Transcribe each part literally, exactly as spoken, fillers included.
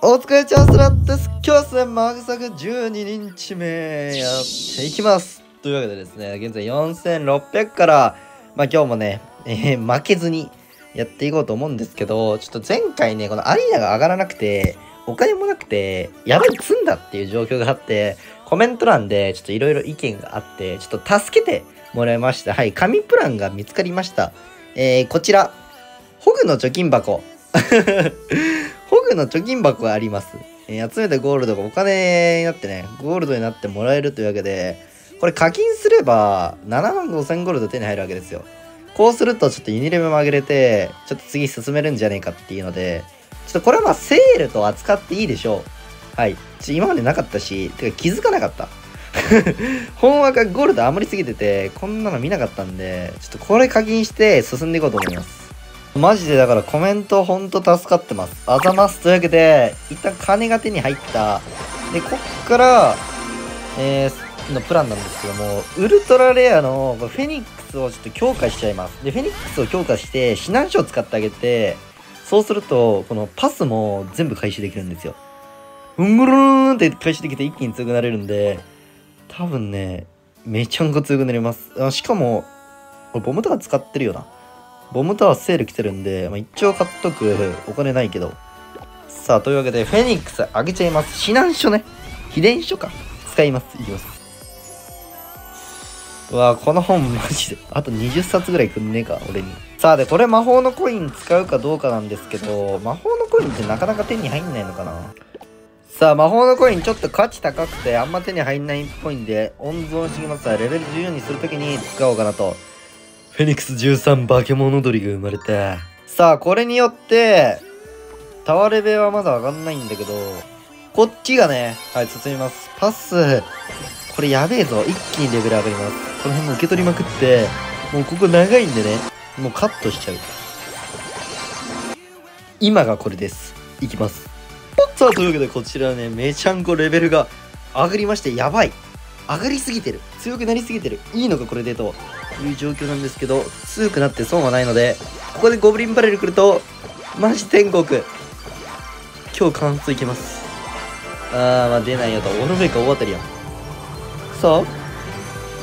お疲れチャンスラです。今日はですね、マグサクじゅうににちめやっていきます。というわけでですね、現在よんせんろっぴゃくから、まあ今日もね、えー、負けずにやっていこうと思うんですけど、ちょっと前回ね、このアリーナが上がらなくて、お金もなくて、やばい積んだっていう状況があって、コメント欄でちょっといろいろ意見があって、ちょっと助けてもらいました。はい、神プランが見つかりました。えー、こちら、ホグの貯金箱。ホグの貯金箱があります、えー。集めたゴールドがお金になってね、ゴールドになってもらえるというわけで、これ課金すればななまんごせんゴールド手に入るわけですよ。こうするとちょっとユニレベも上げれて、ちょっと次進めるんじゃねえかっていうので、ちょっとこれはまあセールと扱っていいでしょう。はい。ち今までなかったし、てか気づかなかった。本枠がゴールド余りすぎてて、こんなの見なかったんで、ちょっとこれ課金して進んでいこうと思います。マジでだからコメントほんと助かってます。あざます。というわけで、一旦金が手に入った。で、こっから、えー、のプランなんですけども、ウルトラレアのフェニックスをちょっと強化しちゃいます。で、フェニックスを強化して、避難所を使ってあげて、そうすると、このパスも全部回収できるんですよ。うんぐるーんって回収できて一気に強くなれるんで、多分ね、めちゃんこ強くなります。あしかも、これボムとか使ってるよな。ボムタワーセール来てるんで、まあ、一応買っとく。お金ないけど。さあ、というわけで、フェニックスあげちゃいます。避難所ね。秘伝書か。使います。いきます。うわぁ、この本マジで。あとにじゅっさつぐらいくんねえか、俺に。さあ、で、これ魔法のコイン使うかどうかなんですけど、魔法のコインってなかなか手に入んないのかな。さあ、魔法のコインちょっと価値高くて、あんま手に入んないっぽいんで、温存してきます。レベルじゅうよんにするときに使おうかなと。フェニックスじゅうさん化け物鳥が生まれた。さあ、これによって、タワレベはまだ上がんないんだけど、こっちがね、はい、進みます。パス、これやべえぞ。一気にレベル上がります。この辺も受け取りまくって、もうここ長いんでね、もうカットしちゃう。今がこれです。いきます。さあ、というわけでこちらね、めちゃんこレベルが上がりまして、やばい。上がりすぎてる。強くなりすぎてる。いいのか、これでと。いう状況なんですけど、強くなって損はないので、ここでゴブリンバレル来るとマジ天国。今日完走いけます。あー、まあ出ないよと。オルフェイか大当たりやん。さあ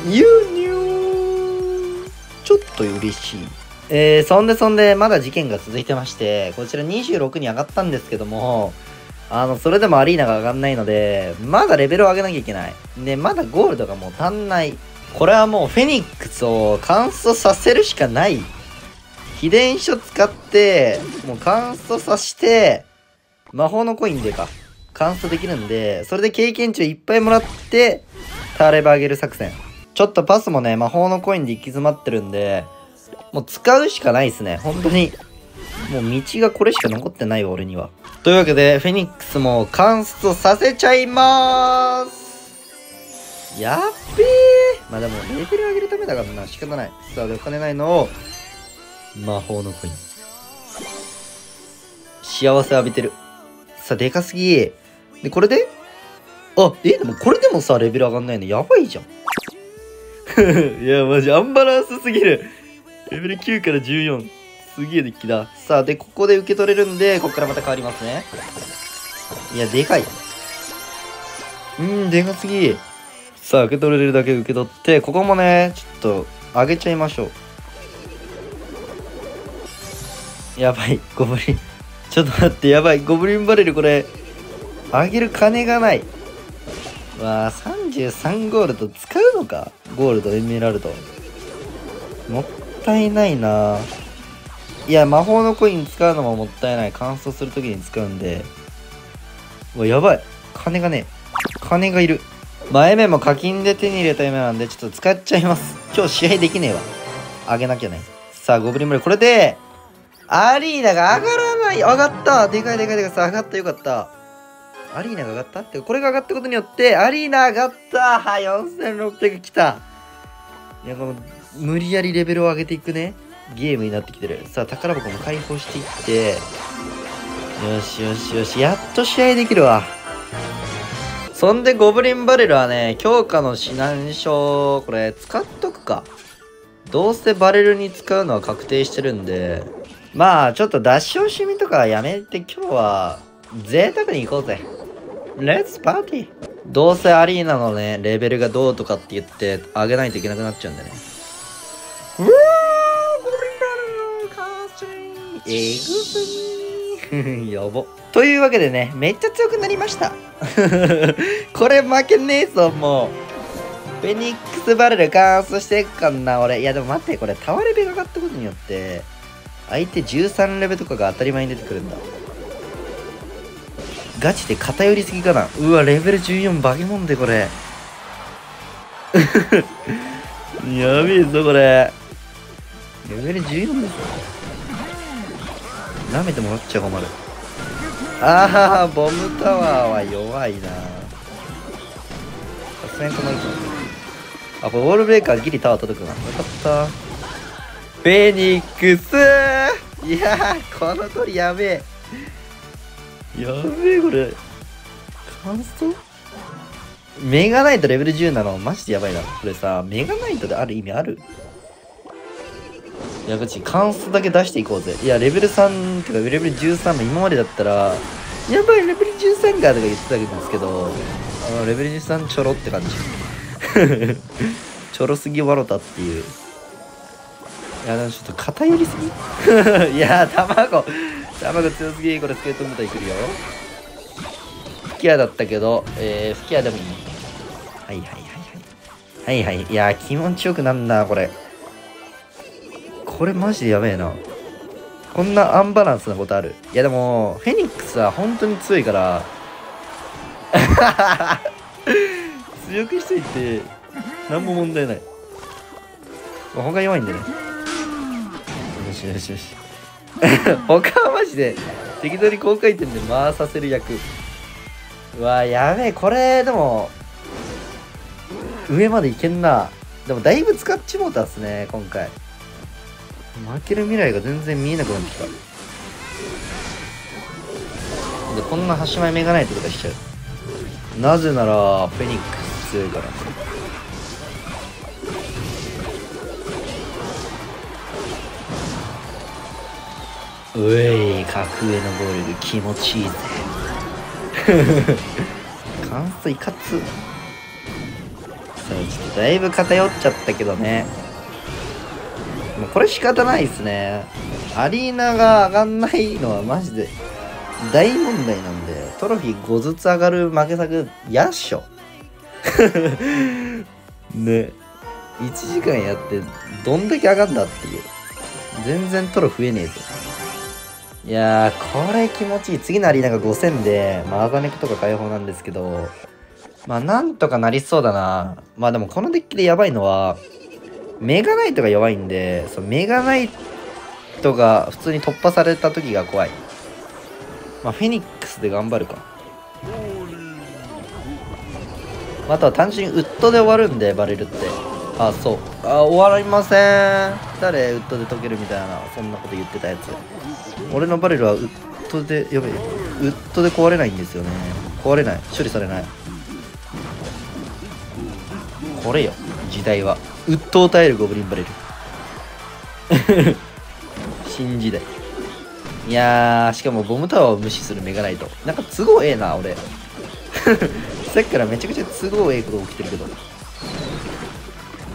輸入ちょっと嬉しい。えー、そんでそんでまだ事件が続いてまして、こちらにじゅうろくに上がったんですけども、あのそれでもアリーナが上がんないので、まだレベルを上げなきゃいけないで、まだゴールドがもう足んない。これはもうフェニックスを完走させるしかない。秘伝書使って、もう完走させて、魔法のコインでか。完走できるんで、それで経験値をいっぱいもらって、ターレバ上げる作戦。ちょっとパスもね、魔法のコインで行き詰まってるんで、もう使うしかないですね。本当に。もう道がこれしか残ってないわ、俺には。というわけで、フェニックスも完走させちゃいまーす。やっべー。まあでもレベル上げるためだからな、仕方ない。さあ、でお金ないのを魔法のコイン。幸せ浴びてる。さあ、でかすぎ。で、これであ、え、でもこれでもさ、レベル上がんないのやばいじゃん。いや、マジアンバランスすぎる。レベルきゅうからじゅうよん。すげえデッキだ。さあ、で、ここで受け取れるんで、こっからまた変わりますね。いや、でかい。うん、でかすぎ。さあ、受け取れるだけ受け取って、ここもね、ちょっと、上げちゃいましょう。やばい、ゴブリン。ちょっと待って、やばい、ゴブリンバレルこれ、上げる金がない。わあ、さんじゅうさんゴールド使うのか。ゴールド、エメラルド。もったいないな。いや、魔法のコイン使うのももったいない。乾燥するときに使うんで。うわ、やばい。金がね、金がいる。前目も課金で手に入れた夢なんで、ちょっと使っちゃいます。今日試合できねえわ。あげなきゃね。さあ、ゴブリンブレル。これで、アリーナが上がらない。上がった。でかいでかいでかい。さあ、上がった。よかった。アリーナが上がったって、これが上がったことによって、アリーナ上がった。はい、よんせんろっぴゃく来た。いや、この、無理やりレベルを上げていくね。ゲームになってきてる。さあ、宝箱も解放していって、よしよしよし。やっと試合できるわ。そんで、ゴブリンバレルはね、強化の指南書、これ、使っとくか。どうせバレルに使うのは確定してるんで、まあ、ちょっと出し惜しみとかやめて、今日は、贅沢に行こうぜ。レッツパーティー。どうせアリーナのね、レベルがどうとかって言ってあげないといけなくなっちゃうんだよね。うわー、ゴリラのエグすぎー。やば。というわけでね、めっちゃ強くなりました。これ負けねえぞ、もう。フェニックスバレルカースしてっかんな、俺。いや、でも待って、これタワレベが上がったことによって、相手じゅうさんレベとかが当たり前に出てくるんだ。ガチで偏りすぎかな。うわ、レベルじゅうよん化け物で、これ。やべえぞ、これ。レベルじゅうよんですよ。舐めてもらっちゃ困る。あー、ボムタワーは弱いな。さすがに困るぞ。あ、これウォールブレーカーギリタワー届くな。よかった。フェニックスー！いやー、この鳥やべえ。やべえ、これ。感想？メガナイトレベルじゅうなのマジでやばいな。これさ、メガナイトである意味ある？いや、こっち、感想だけ出していこうぜ。いや、レベルさんってか、レベルじゅうさんの今までだったら、やばい、レベルじゅうさんがとか言ってたんですけど、あの、レベルじゅうさんちょろって感じ。ちょろすぎワロタっていう。いや、でもちょっと偏りすぎ。いやー、卵卵強すぎ。これスケート部隊来るよ。吹き矢だったけど、えー、吹き矢でもいい。はいはいはいはいはいはい。いやー、気持ちよくなんな、これ。これマジでやべえな。こんなアンバランスなことある？いや、でもフェニックスは本当に強いから。強くしといて何も問題ない。他弱いんでね。よしよしよし。他はマジで適当に高回転で回させる役。うわー、やべえ。これでも上までいけんな。でもだいぶ使っちもうたっすね、今回。負ける未来が全然見えなくなってきた。で、こんな端前目がないってことはしちゃう。なぜならフェニックス強いから。うえい、格上のボールが気持ちいいぜ。完成いかつ。だいぶ偏っちゃったけどね。もうこれ仕方ないですね。アリーナが上がんないのはマジで大問題なんで、トロフィーごずつ上がる負け作やっしょ。ね、いちじかんやってどんだけ上がんだっていう。全然トロ増えねえぞ。いやー、これ気持ちいい。次のアリーナがごせんで、まあアーガネクとか解放なんですけど、まあなんとかなりそうだな。まあでもこのデッキでやばいのはメガナイトが弱いんで、そのメガナイトが普通に突破された時が怖い。まあフェニックスで頑張るか。あとは単純にウッドで終わるんで、バレルって。あ、そう。あ、終わりません。誰、ウッドで解けるみたいな、そんなこと言ってたやつ。俺のバレルはウッドで、やべえ、ウッドで壊れないんですよね。壊れない。処理されない。これよ、時代は。ウッドを耐えるゴブリンバレル。新時代。いやー、しかもボムタワーを無視するメガナイト。なんか都合ええな、俺。さっきからめちゃくちゃ都合ええこと起きてるけど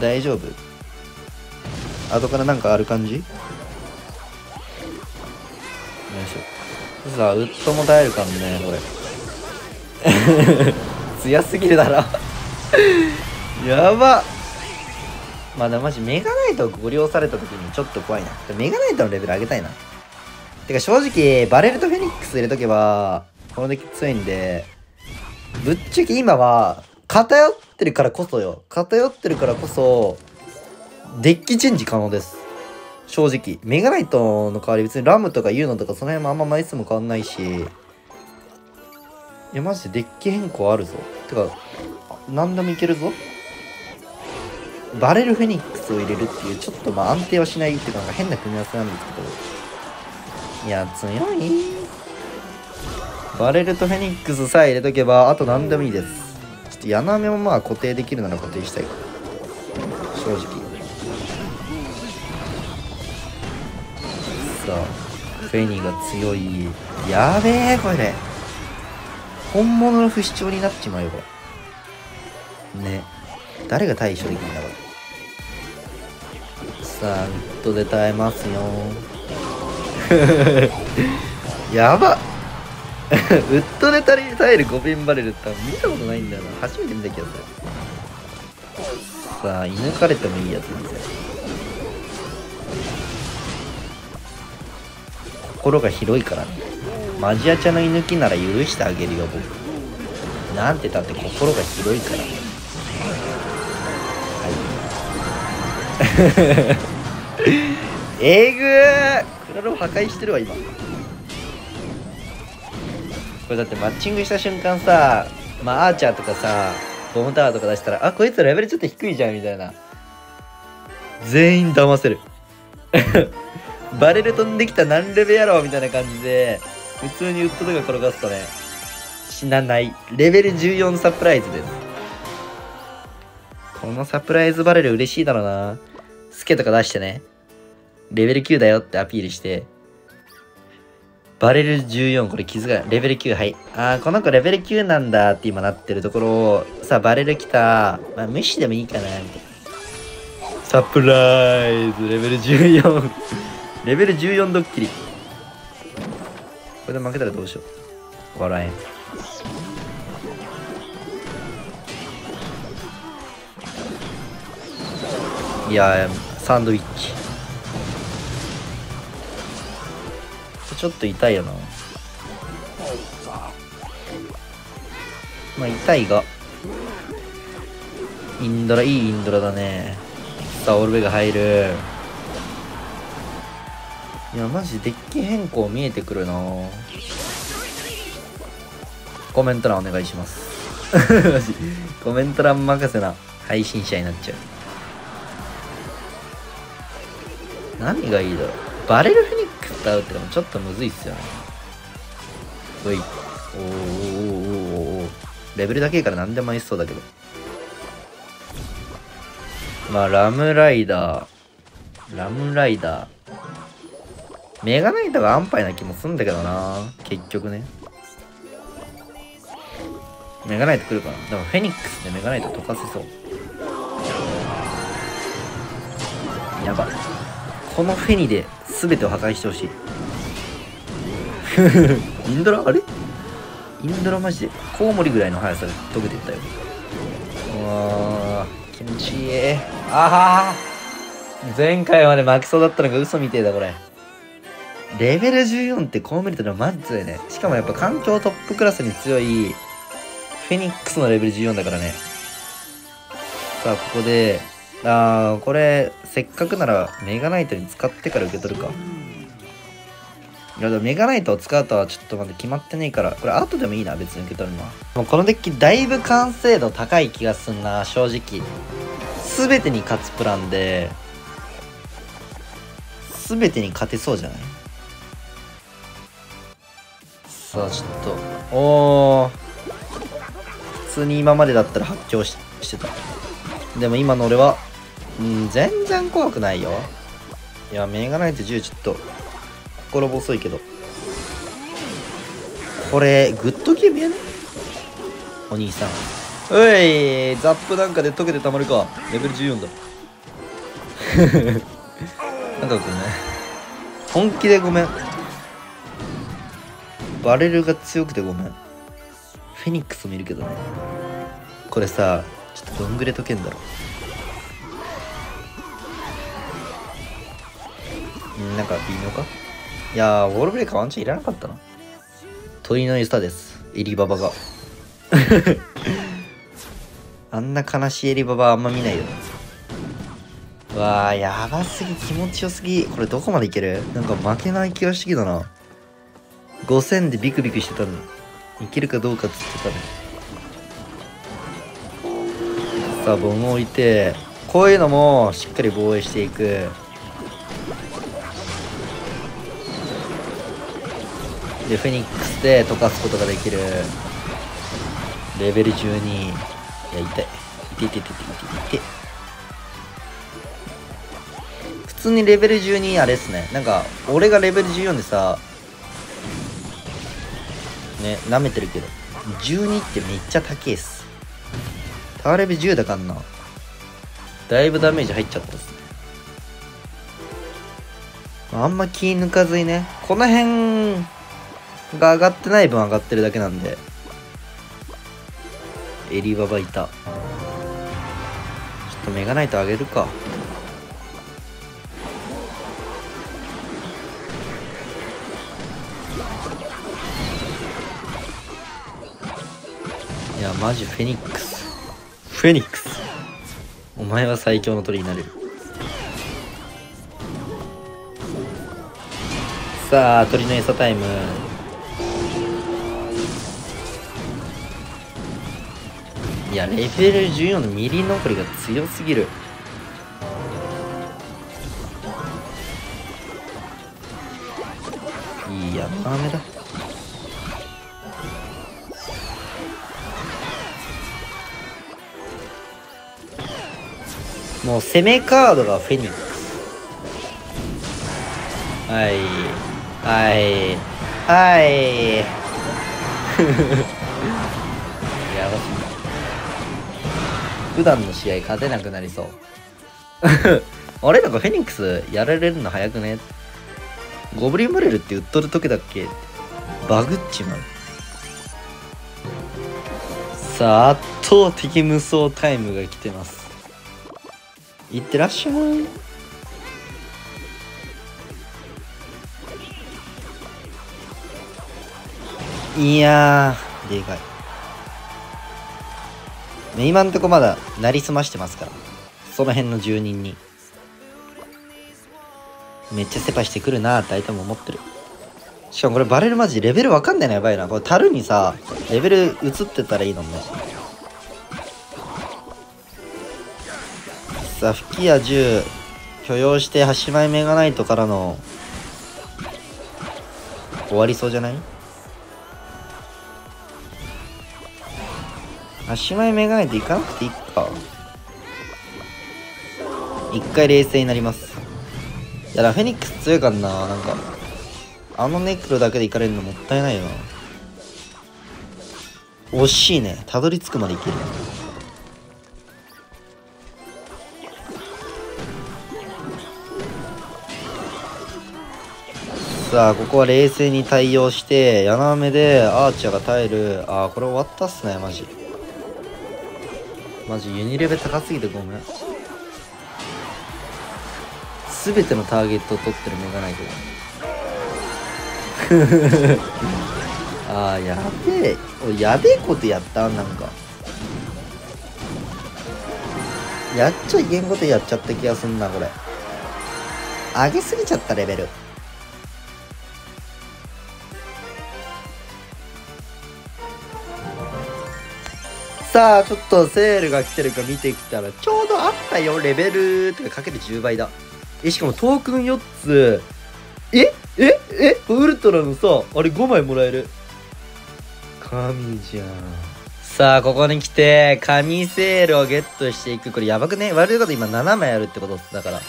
大丈夫？後からなんかある感じ？よいしょ。さあ、ウッドも耐えるからね、これ。強すぎるだろ。やば。まだマジメガナイトをご利用された時にちょっと怖いな。メガナイトのレベル上げたいな。てか正直バレルとフェニックス入れとけばこのデッキ強いんで、ぶっちゃけ今は偏ってるからこそよ。偏ってるからこそデッキチェンジ可能です。正直メガナイトの代わり別にラムとかユーノとかその辺もあんま枚数も変わんないし、いやマジでデッキ変更あるぞ。てか何でもいけるぞ。バレルフェニックスを入れるっていうちょっとまあ安定はしないっていうか、なんか変な組み合わせなんですけど、いや強い。バレルとフェニックスさえ入れとけばあと何でもいいです。ちょっとヤナメもまあ固定できるなら固定したい正直。さあフェニーが強い。やべえ、これ本物の不死鳥になっちまうよ、これ。ね。誰が対処できるんだ、これ。さあ、グッドで耐えますよ。やばウッドで耐えるごびんバレルって見たことないんだよな。初めて見た気がする。さあ、射抜かれてもいいやつですよ。心が広いからね。マジアチャの射抜きなら許してあげるよ、僕。なんてだって心が広いからね。はい。えぐー！クラロ破壊してるわ、今。これだってマッチングした瞬間さ、まあアーチャーとかさ、ボムタワーとか出したら、あ、こいつレベルちょっと低いじゃんみたいな。全員騙せる。バレル飛んできた何レベやろみたいな感じで、普通にウッドとか転がすとね、死なない。レベルじゅうよんサプライズです。このサプライズバレル嬉しいだろうな。スケとか出してね、レベルきゅうだよってアピールして、バレルじゅうよん、これ傷が、レベルきゅう、はい。あー、この子レベルきゅうなんだって今なってるところを、さあ、バレル来た。まあ、無視でもいいかな、みたいな。サプライズ、レベルじゅうよん。レベルじゅうよんドッキリ。これで負けたらどうしよう。笑えん。いやー、サンドイッチ。ちょっと痛いよな。まあ痛いがインドラ、いいインドラだね。さあオルベが入る。いやマジデッキ変更見えてくるな。コメント欄お願いします。マジコメント欄任せな配信者になっちゃう。何がいいだろう。バレルフェニックス使うってのもちょっとむずいっすよね。おい。おーおーおーおー。レベルだけから何でも合いそうだけど。まあ、ラムライダー。ラムライダー。メガナイトが安牌な気もすんだけどな。結局ね。メガナイト来るかな。でもフェニックスでメガナイト溶かせそう。やばい。このフェニで全てを破壊してほしい。インドラあれインドラマジでコウモリぐらいの速さで溶けていったよ。うわー気持ちいい。ああ前回まで負けそうだったのが嘘みてえだこれ。レベルじゅうよんってこう見るとのマジ強いね。しかもやっぱ環境トップクラスに強いフェニックスのレベルじゅうよんだからね。さあここであーこれせっかくならメガナイトに使ってから受け取るか。いやでもメガナイトを使うとはちょっとまだ決まってねえから、これ後でもいいな別に受け取るのは。もうこのデッキだいぶ完成度高い気がすんな正直。全てに勝つプランで全てに勝てそうじゃない。さあちょっとおー普通に今までだったら発狂し、してた。でも今の俺はうん、全然怖くないよ。いや、メガナイトじゅうちょっと、心細いけど。これ、グッドゲームやねお兄さん。おいザップなんかで溶けてたまるか。レベルじゅうよんだ。なんかごめん。本気でごめん。バレルが強くてごめん。フェニックスもいるけどね。これさ、ちょっとどんぐれ溶けんだろ。なんか微妙か。いやーウォールブレイカーワンチャンいらなかったな。鳥の餌ですエリババが。あんな悲しいエリババあんま見ないよ。うわーやばすぎ気持ちよすぎ。これどこまでいける。なんか負けない気がしてきたな。ごせんでビクビクしてたのいけるかどうかっつってたね。さあボム置いてこういうのもしっかり防衛していく。でフェニックスで溶かすことができる。レベルじゅうに。いや痛い痛い痛い痛い痛い痛い。普通にレベルじゅうにあれっすね。なんか俺がレベルじゅうよんでさね舐めてるけどじゅうにってめっちゃ高いっす。タワーレベじゅうだかんな。だいぶダメージ入っちゃったっすね。あんま気抜かずにね、この辺が上がってない分上がってるだけなんで。エリババいた。ちょっとメガナイト上げるか。いやマジフェニックスフェニックス、お前は最強の鳥になれる。さあ鳥の餌タイム。いやレベルじゅうよんのミリノコリが強すぎる。いやダメだ。もう攻めカードがフェニックス。はいはいはい。やばすぎる。普段の試合勝てなくなりそう。あれなんかフェニックスやられるの早くね。ゴブリンモレルって売っとる時だっけ。バグっちまう。さあ圧倒的無双タイムが来てます。いってらっしゃい。いやーでかい。今んとこまだなりすましてますから、その辺の住人にめっちゃセパしてくるなーって相手も思ってる。しかもこれバレルマジレベルわかんないのやばいな。これ樽にさレベル映ってたらいいのも。さあ吹き矢じゅう許容してはちまいメガナイトからの終わりそうじゃない。はちまいメガナイトいかなくていいか。いっかい冷静になります。いやだフェニックス強いからな。なんかあのネクロだけでいかれるのもったいないよな。惜しいね。たどり着くまでいける。さあここは冷静に対応して柳雨でアーチャーが耐える。ああこれ終わったっすね。マジマジユニレベ高すぎてごめん。全てのターゲットを取ってるメガナイトだ。ああやべえ。おやべえことやった。なんかやっちゃいけんことやっちゃった気がすんな。これ上げすぎちゃったレベル。さあちょっとセールが来てるか見てきたらちょうどあったよ。レベルとかかけるじゅうばいだ。えしかもトークンよっつ。えええウルトラのさあれごまいもらえる。神じゃん。さあここに来て神セールをゲットしていく。これやばくね。悪いこと今ななまいあるってことだから、ま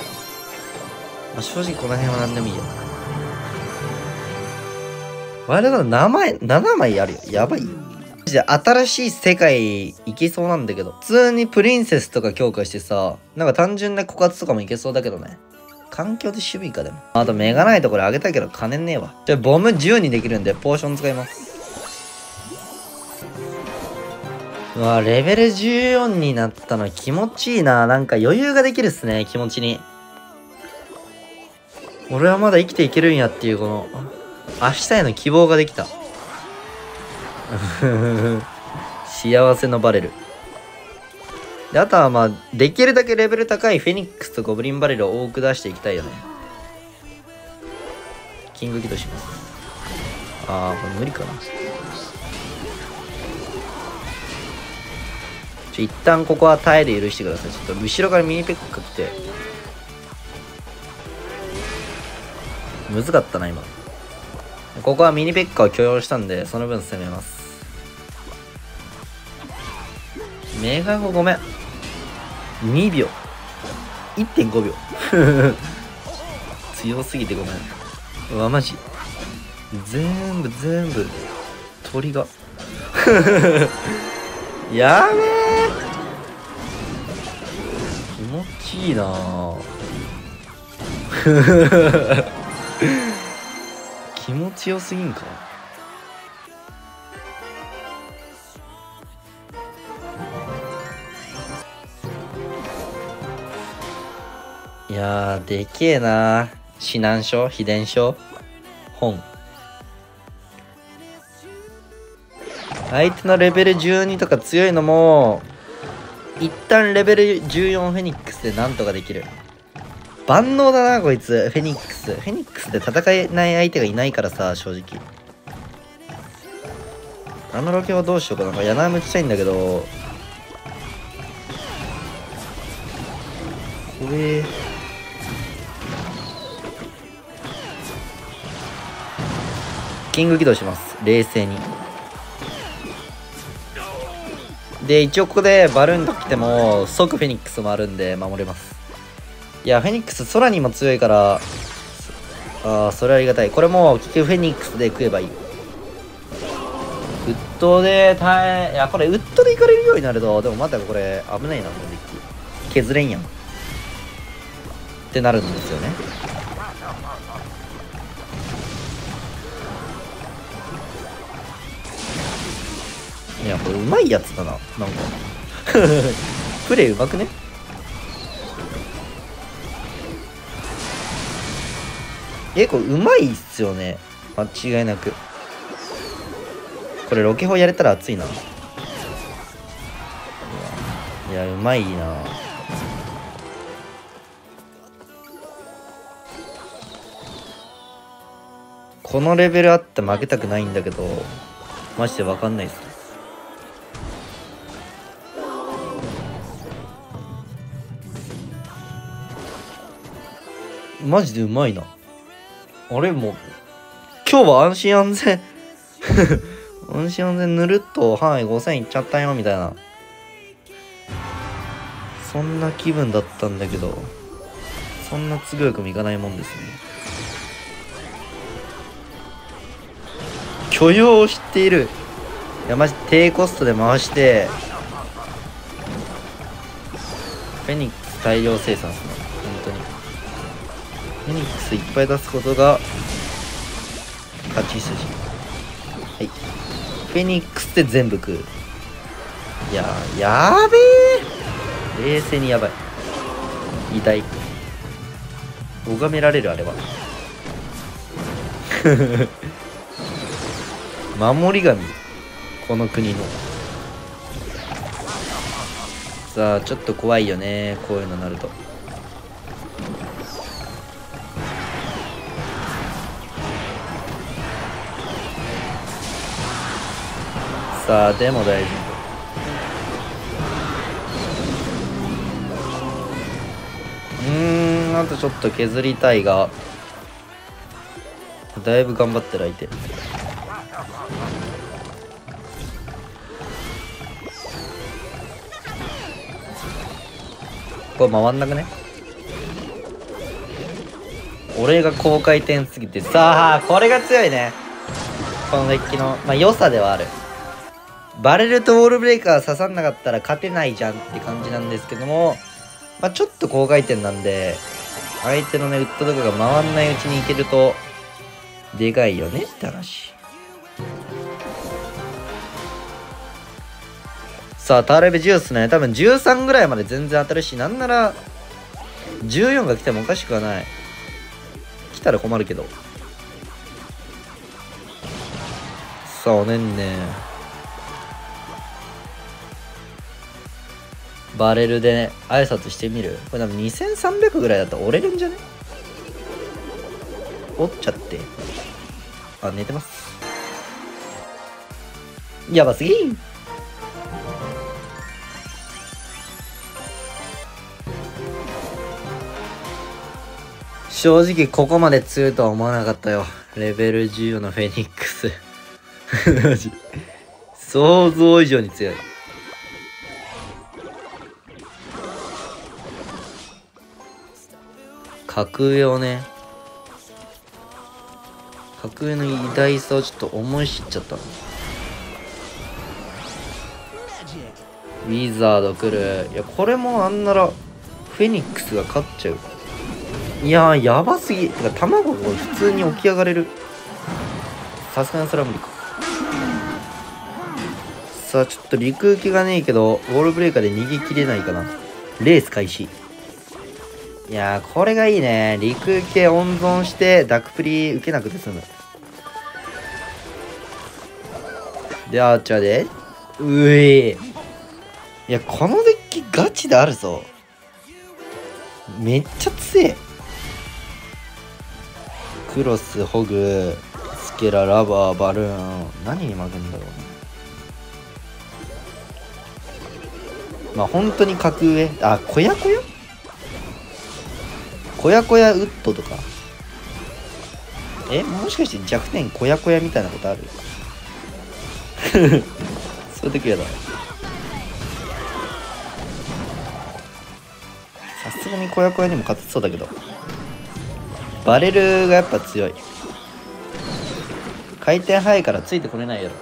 あ、正直この辺は何でもいいよ。悪いことななまいあるよ。やばいよ。新しい世界行けそうなんだけど。普通にプリンセスとか強化してさ、なんか単純な枯渇とかもいけそうだけどね。環境で守備か。でもあとメガナイトこれあげたけど金ねえわ。じゃあボムじゅうにできるんでポーション使います。うわレベルじゅうよんになったの気持ちいいな。なんか余裕ができるっすね。気持ちに俺はまだ生きていけるんやっていうこの明日への希望ができた。幸せのバレルで、あとはまあできるだけレベル高いフェニックスとゴブリンバレルを多く出していきたいよね。キング起動します。ああこれ無理かな。ちょ一旦ここは耐えで許してください。ちょっと後ろからミニペック来てむずかったな今。ここはミニペッカーを許容したんでその分攻めます。メガゴごめんにびょう いってんごびょう。強すぎてごめん。うわマジ全部全部鳥が。やべえ、気持ちいいな気持ちよすぎんか。いやー、でけえな。指南書、秘伝書、本。相手のレベルじゅうにとか強いのも、一旦レベルじゅうよんフェニックスでなんとかできる。万能だなこいつ、フェニックス。フェニックスで戦えない相手がいないからさ、正直。あのロケはどうしようかな。柳も打ちたいんだけど。これ。キング起動します。冷静に。で、一応ここでバルーンが来ても、即フェニックスもあるんで守れます。いや、フェニックス空にも強いから、ああ、それはありがたい。これも、結局フェニックスで食えばいい。ウッドで耐え、いや、これウッドで行かれるようになると、でもまたこれ、危ないな、このデッキ。削れんやん。ってなるんですよね。いや、これうまいやつだな、なんか。プレイうまくね？え、これうまいっすよね、間違いなく。これロケホやれたら熱いな。いや、うまいな。このレベルあって負けたくないんだけど、マジで分かんないっす。マジでうまいな。あれもう、今日は安心安全、安心安全ぬるっと範囲ごせんいっちゃったよ、みたいな。そんな気分だったんだけど、そんな都合よくもいかないもんですね。許容を知っている。いや、マジ低コストで回して、フェニックス大量生産ですね。本当に。フェニックスいっぱい出すことが勝ち筋。はい。フェニックスで全部食う。いやー、やーべえ、冷静にやばい。痛い。拝められる、あれは。守り神。この国の。さあ、ちょっと怖いよね。こういうのなると。さあ、でも大丈夫。うーん、あとちょっと削りたいが、だいぶ頑張ってる相手。これ回んなくね？俺が高回転すぎて。さあ、これが強いね、このデッキの、まあ、良さではある。バレルとウォールブレイカー刺さんなかったら勝てないじゃんって感じなんですけども、まあ、ちょっと高回転なんで、相手のね、ウッドとかが回んないうちにいけると、でかいよねって話。さあ、ターレベじゅうっすね。多分じゅうさんぐらいまで全然当たるし、なんなら、じゅうよんが来てもおかしくはない。来たら困るけど。さあ、おねんね。バレルで、ね、挨拶してみる。これ多分にせんさんびゃくぐらいだったら折れるんじゃね？折っちゃって。あ、寝てます。やばすぎん！正直ここまで強いとは思わなかったよ。レベルじゅうのフェニックス。マジ。想像以上に強い。格上をね、格上の偉大さをちょっと思い知っちゃった。ウィザード来る。いや、これもあんならフェニックスが勝っちゃう。いやー、やばすぎ。てか卵が普通に起き上がれる。さすがにそれは無理か。さあ、ちょっと陸受けがねえけど、ウォールブレーカーで逃げきれないかな。レース開始。いやー、これがいいね。陸受け温存して、ダクプリ受けなくて済む。で、アーチャーで。うえー。いや、このデッキガチであるぞ。めっちゃ強え。クロス、ホグ、スケラ、ラバー、バルーン。何に負けんだろうね。まあ本当に格上。あ、こやこやこやこやウッドとか。え、もしかして弱点こやこやみたいなことあるそういう時やだ。さすがにこやこやにも勝てそうだけど、バレルがやっぱ強い。回転速いからついてこれないやろ。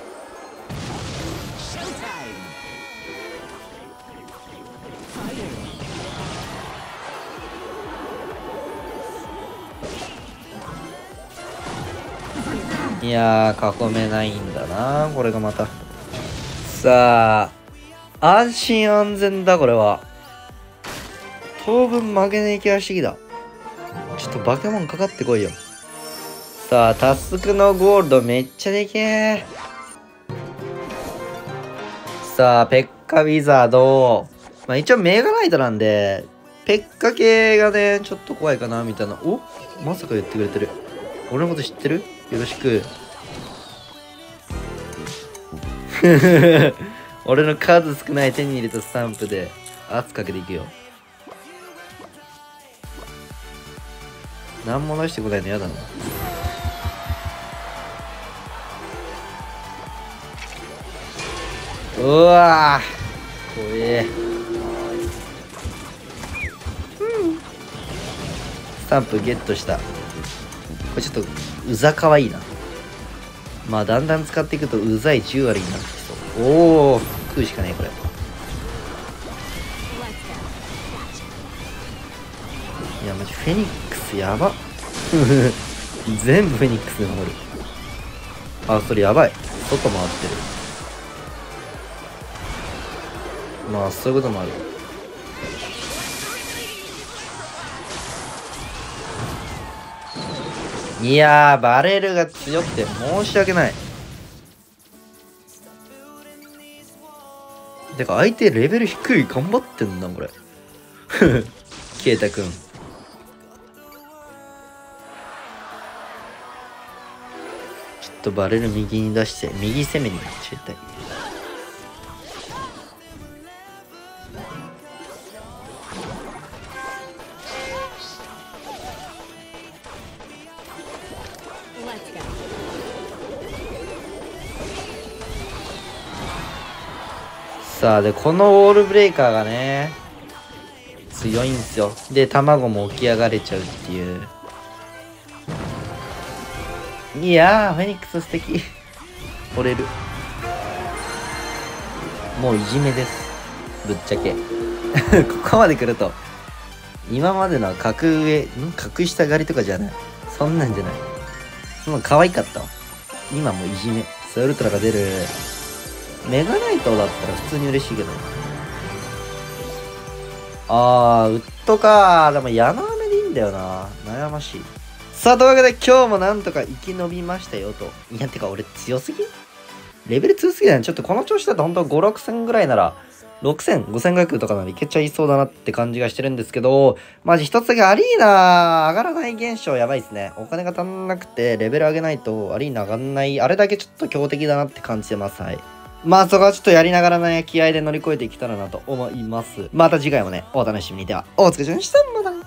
いやー、囲めないんだなこれがまた。さあ、安心安全だ。これは当分負けねえ気がしてきた。ちょっとバケモンかかってこいよ。さあ、タスクのゴールドめっちゃでけえ。さあ、ペッカウィザード、まあ一応メガライトなんでペッカ系がねちょっと怖いかなみたいな。お、まさか言ってくれてる。俺のこと知ってる？よろしく。俺の数少ない手に入れたスタンプで圧かけていくよ。何も出してこないのやだな。うわー、怖え。スタンプゲットした。これちょっとうざかわいいな。まあだんだん使っていくとうざいじゅう割になってきそう。おお、食うしかねえこれ。いやマジフェニックスやば。全部フェニックスで守る。あ、それやばい。外回ってる。まあそういうこともある。いやー、バレルが強くて申し訳ない。てか相手レベル低い。頑張ってんなこれ。ケイタくん。ちょっとバレル右に出して右攻めに走りたい。さあ、でこのウォールブレーカーがね強いんですよ。で卵も起き上がれちゃうっていう。いやー、フェニックス素敵。折れる。もういじめです、ぶっちゃけ。ここまで来ると今までのは格上格下狩りとかじゃない。そんなんじゃない。そんな可愛かったわ。今もういじめ。さあ、ウルトラが出る。メガナイトだったら普通に嬉しいけど。あー、ウッドか。でもヤナメでいいんだよな。悩ましい。さあ、というわけで今日もなんとか生き延びましたよと。いや、てか俺強すぎ？レベル強すぎだよね。ちょっとこの調子だとほんとご、ろくせんぐらいなら、ろくせん、ごせんごひゃくとかならいけちゃいそうだなって感じがしてるんですけど、マジ一つだけアリーナ上がらない現象やばいですね。お金が足んなくてレベル上げないとアリーナ上がんない。あれだけちょっと強敵だなって感じてます。はい。まあそこはちょっとやりながらね、気合で乗り越えていけたらなと思います。また次回もね、お楽しみに。では、お疲れ様でした。またね。